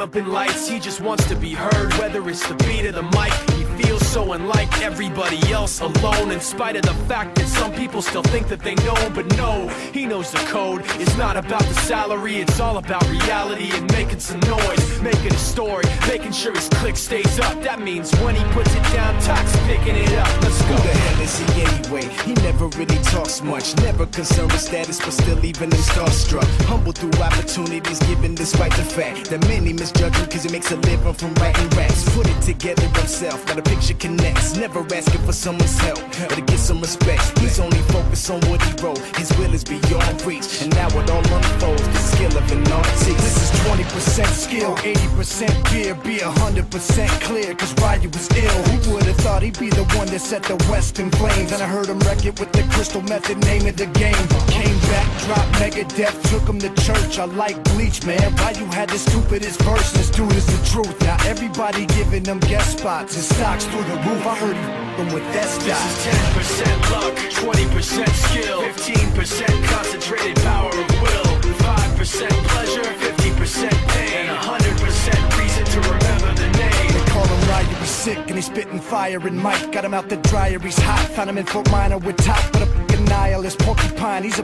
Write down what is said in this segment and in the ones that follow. Up in lights, he just wants to be heard, whether it's the beat of the mic. He feels so unlike everybody else, alone, in spite of the fact that some people still think that they know. But no, he knows the code. It's not about the salary, it's all about reality and making some noise, making a story, making sure his click stays up. That means when he puts it down, Tox picking it up. Let's go. Who the hell is he anyway? He never really talks much, never concerned with status, but still even in starstruck, humble through opportunities given despite the fact that many misjudging, cause he makes a living from writing raps. Put it together himself, got a picture connects. Never asking for someone's help, but to get some respect. He's only focused on what he wrote. His will is beyond reach, and now it all unfolds. The skill of an artist. This is 20% skill, 80% gear. Be 100% clear, cause Ryu was ill. Who would've thought he'd be the one that set the West in flames? And I heard him wreck it with the crystal method, name of the game. Came back, dropped mega death, took him to church. I like bleach, man. Ryu had the stupidest verse. This dude is the truth. Now everybody giving them guest spots and stocks through the roof. I heard him with that stock. This is 10% luck, 20% skill, 15% concentrated power of will, 5% pleasure, 50% pain, and 100% reason to remember the name. They call him Ryu, he's sick and he's spitting fire and Mike. Got him out the dryer, he's hot. Found him in Fort Minor with top, but a nihilist porcupine. He's a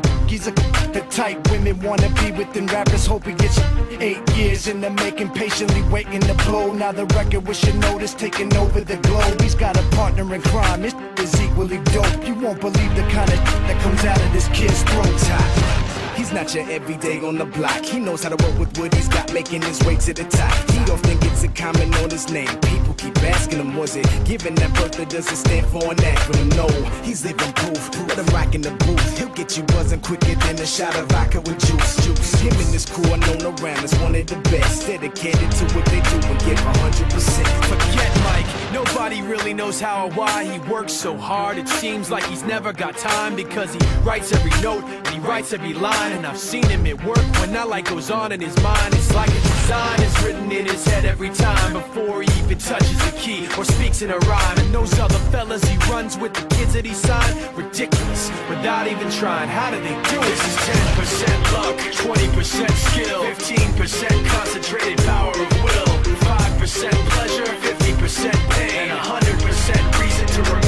the type women wanna be within rappers. Hope he gets 8 years in the making, patiently waiting to blow. Now the record with notice taking over the globe. He's got a partner in crime. This is equally dope. You won't believe the kind of that comes out of this kid's throat. He's not your everyday on the block. He knows how to work with what he's got, making his way to the top. He often gets a comment on his name. People keep asking him, was it given that birth that doesn't stand for an acronym? No, he's living proof. Let him rock in the booth. He'll get you buzzing quicker than a shot of vodka with juice. Him and his crew are known around as one of the best. Dedicated to what they do and give 100%. Forget Mike. Nobody really knows how or why he works so hard. It seems like he's never got time, because he writes every note and he writes every line. And I've seen him at work when that light goes on in his mind. It's like a design is written in his head every time before he even touches a key or speaks in a rhyme. And those other fellas he runs with, the kids that he signed, ridiculous without even trying. How do they do it? This is 10% luck, 20% skill, 15% concentrated power of will, 5% pleasure, 50% pain, and 100% reason to remember.